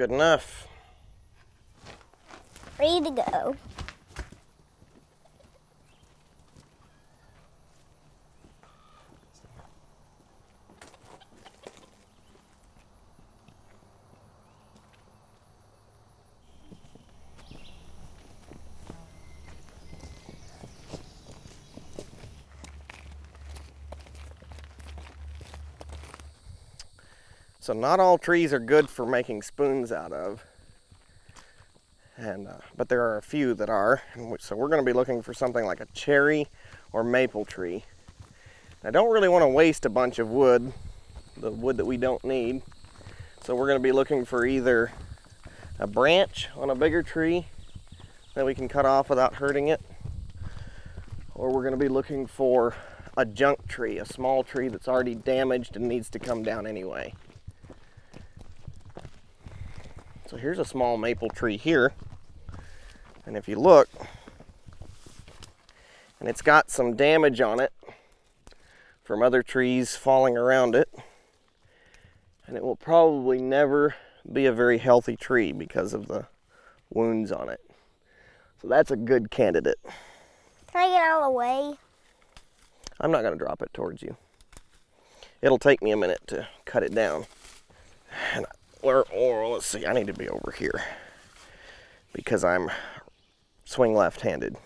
Good enough. Ready to go. So not all trees are good for making spoons out of, and but there are a few that are. So we're going to be looking for something like a cherry or maple tree. And I don't really want to waste a bunch of wood, the wood that we don't need. So we're going to be looking for either a branch on a bigger tree that we can cut off without hurting it, or we're going to be looking for a junk tree, a small tree that's already damaged and needs to come down anyway. So here's a small maple tree here, and if you look, and it's got some damage on it from other trees falling around it, and it will probably never be a very healthy tree because of the wounds on it. So that's a good candidate. Can I get out of the way? I'm not going to drop it towards you. It'll take me a minute to cut it down. And or let's see, I need to be over here because I'm swing left-handed.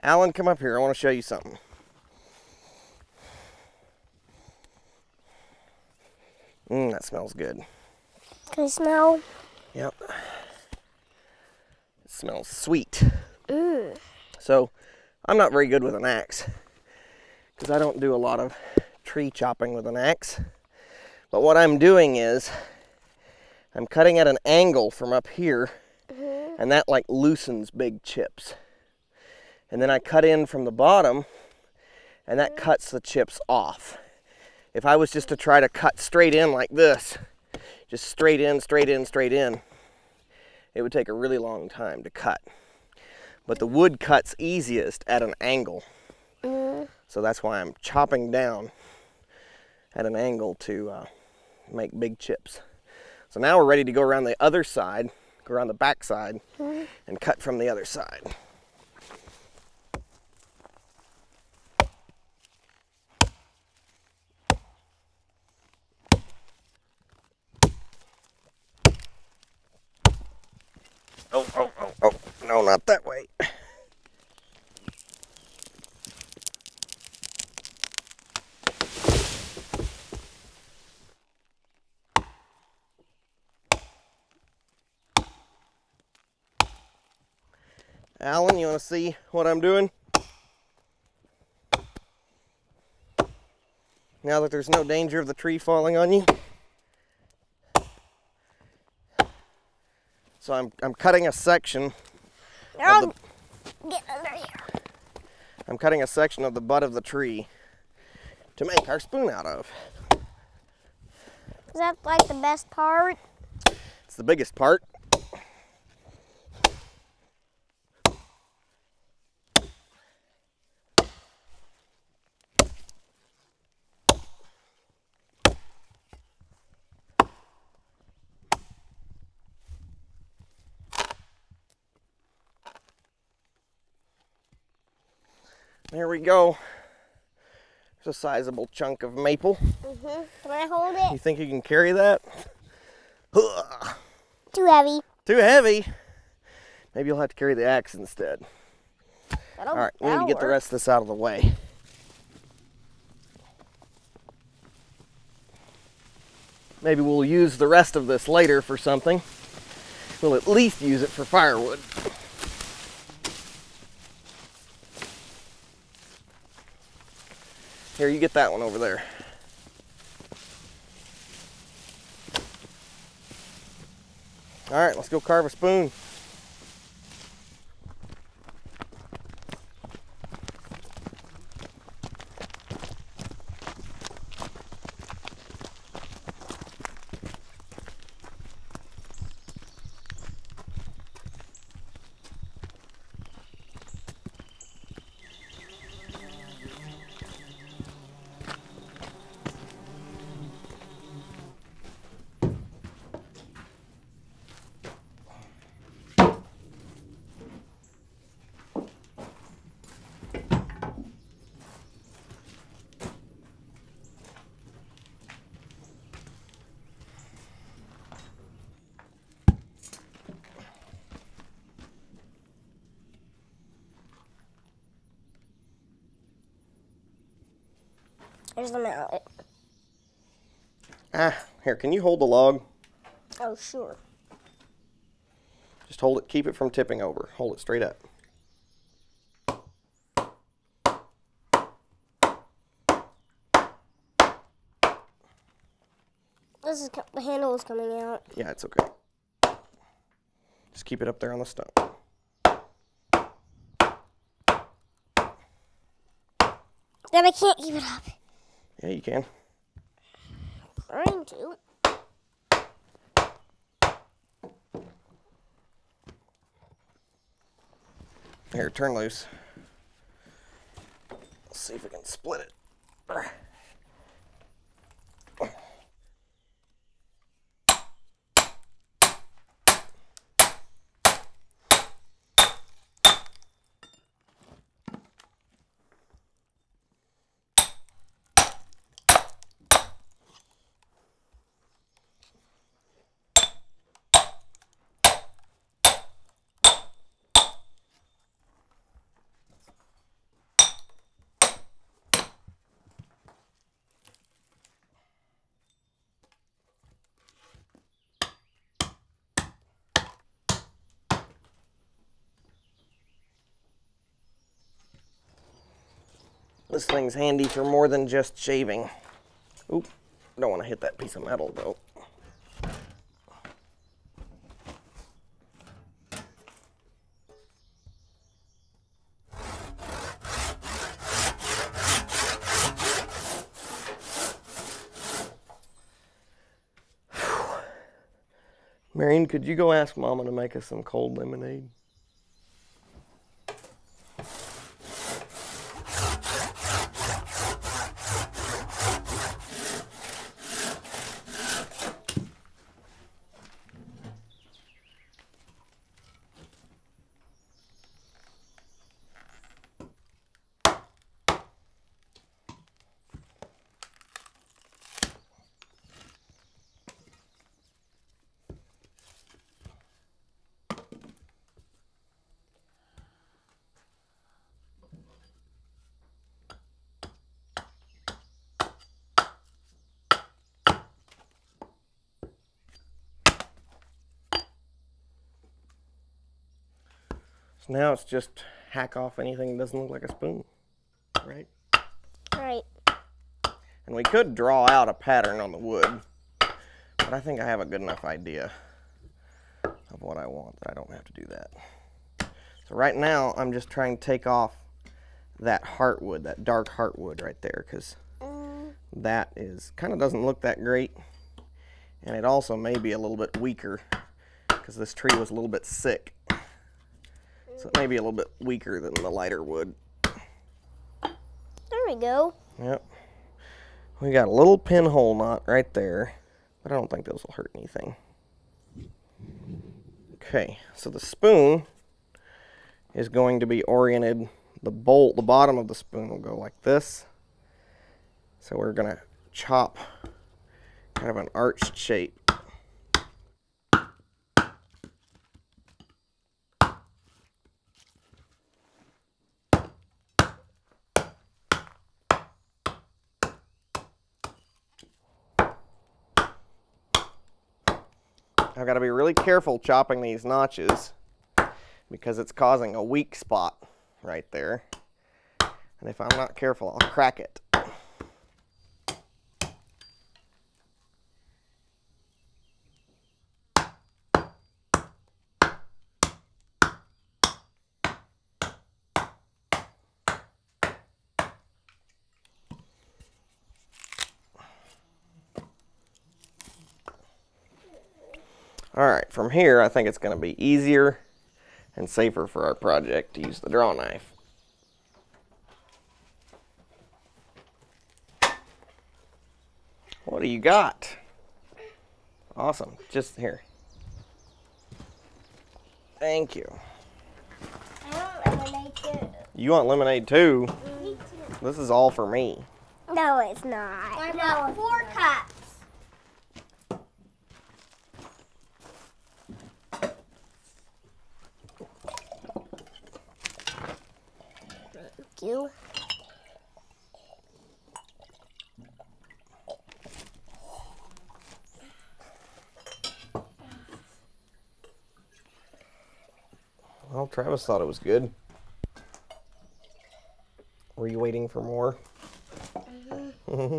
Alan, come up here. I want to show you something. That smells good. Can I smell? Yep. It smells sweet. Ooh. So, I'm not very good with an axe because I don't do a lot of tree chopping with an axe. But what I'm doing is I'm cutting at an angle from up here, and that like loosens big chips. And then I cut in from the bottom, and that cuts the chips off. If I was just to try to cut straight in like this, just straight in, straight in, straight in, it would take a really long time to cut. But the wood cuts easiest at an angle. So that's why I'm chopping down at an angle to make big chips. So now we're ready to go around the other side, go around the back side, and cut from the other side. Oh, no, not that way. Alan, you want to see what I'm doing? Now that there's no danger of the tree falling on you. So I'm cutting a section of the, get under here. I'm cutting a section of the butt of the tree to make our spoon out of. Is that like the best part? It's the biggest part. There we go. There's a sizable chunk of maple. Can I hold it? You think you can carry that? Ugh. Too heavy. Too heavy? Maybe you'll have to carry the axe instead. All right, we need to get the rest of this out of the way. Maybe we'll use the rest of this later for something. We'll at least use it for firewood. Here, you get that one over there. All right, let's go carve a spoon. Here's the mallet. Ah, here, can you hold the log? Oh, sure. Just hold it, keep it from tipping over. Hold it straight up. This is, the handle is coming out. Yeah, it's okay. Just keep it up there on the stump. Then I can't keep it up. Yeah, you can. I'm trying to. Here, turn loose. Let's see if we can split it. This thing's handy for more than just shaving. Oop, don't want to hit that piece of metal though. Marion, could you go ask Mama to make us some cold lemonade? So now it's just hack off anything that doesn't look like a spoon, right? Right. And we could draw out a pattern on the wood, but I think I have a good enough idea of what I want that I don't have to do that. So right now I'm just trying to take off that heartwood, that dark heartwood right there, because that is kind of doesn't look that great, and it also may be a little bit weaker because this tree was a little bit sick. So it may be a little bit weaker than the lighter wood. There we go. Yep. We got a little pinhole knot right there, but I don't think those will hurt anything. Okay, so the spoon is going to be oriented. The bowl, the bottom of the spoon will go like this. So we're going to chop kind of an arched shape. I've got to be really careful chopping these notches because it's causing a weak spot right there. And if I'm not careful, I'll crack it. Alright, from here I think it's going to be easier and safer for our project to use the draw knife. What do you got? Awesome, just here. Thank you. I want lemonade too. You want lemonade too? Me too. This is all for me. No, it's not. I want 4 cups. You. Travis thought it was good. Were you waiting for more? Mm-hmm.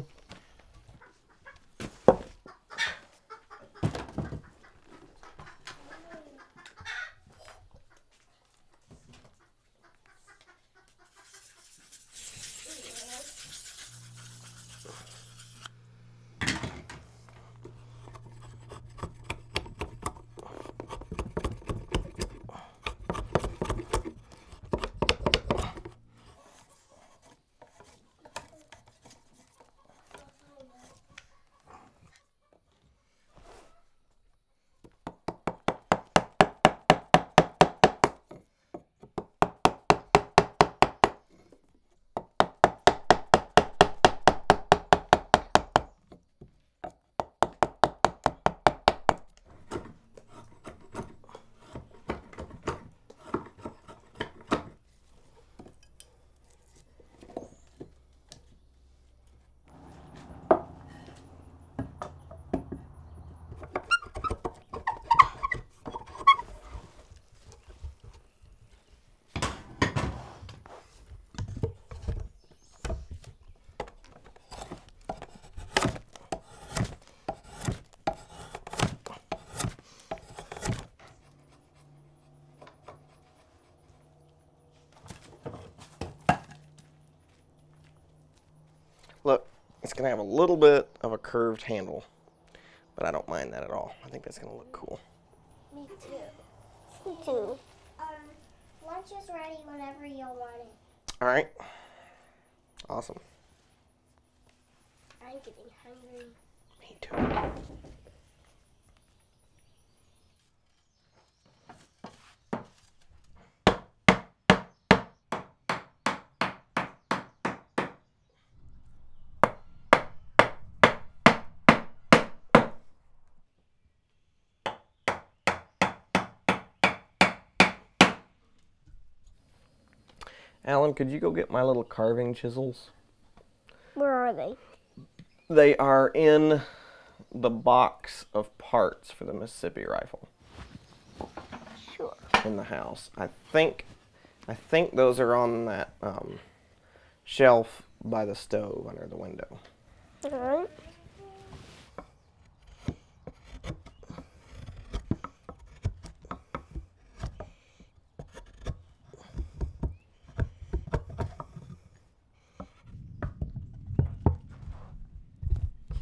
Look, it's going to have a little bit of a curved handle, but I don't mind that at all. I think that's going to look cool. Me too. Me too. Lunch is ready whenever you want it. All right. Awesome. I'm getting hungry. Me too. Alan, could you go get my little carving chisels? Where are they? They are in the box of parts for the Mississippi rifle. Sure. In the house. I think those are on that shelf by the stove under the window. All right.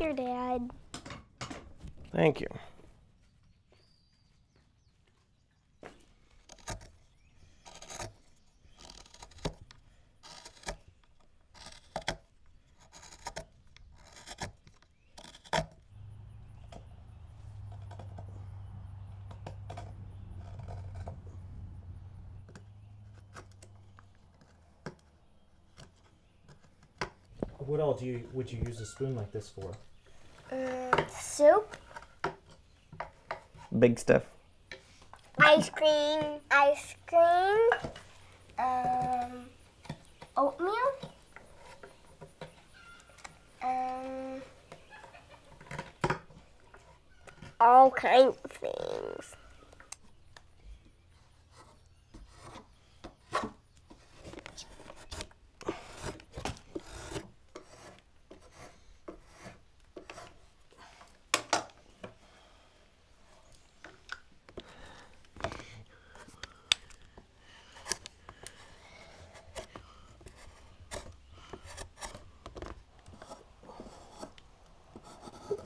Here, Dad. Thank you. What all do you would you use a spoon like this for? Soup. Big stuff. Ice cream. Ice cream. Oatmeal. All kinds of things.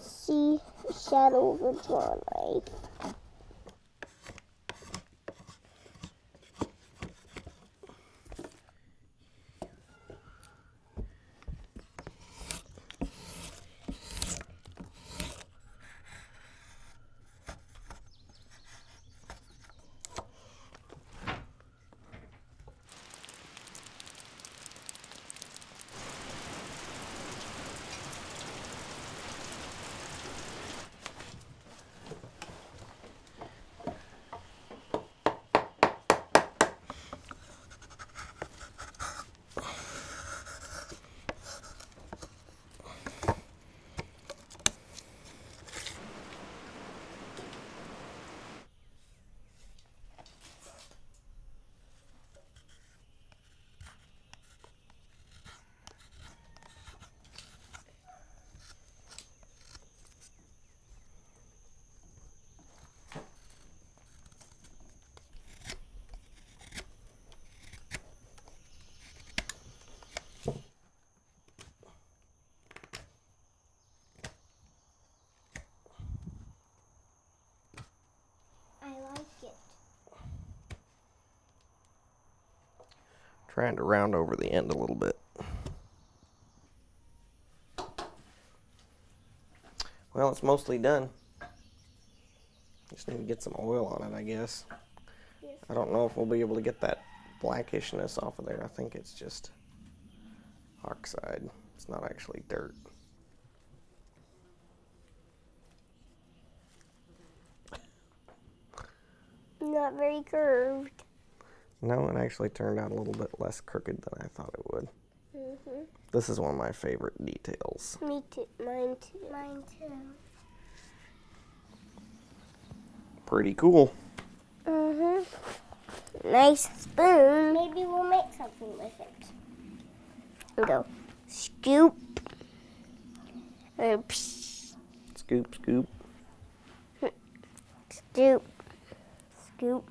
See shadow of a drawn knife. Trying to round over the end a little bit. Well, it's mostly done. Just need to get some oil on it, I guess. Yes. I don't know if we'll be able to get that blackishness off of there. I think it's just oxide. It's not actually dirt. Not very curved. No, it actually turned out a little bit less crooked than I thought it would. Mm-hmm. This is one of my favorite details. Me too. Mine too. Mine too. Pretty cool. Mm-hmm. Nice spoon. Maybe we'll make something with it. We'll go scoop. Scoop, scoop. Scoop. Scoop.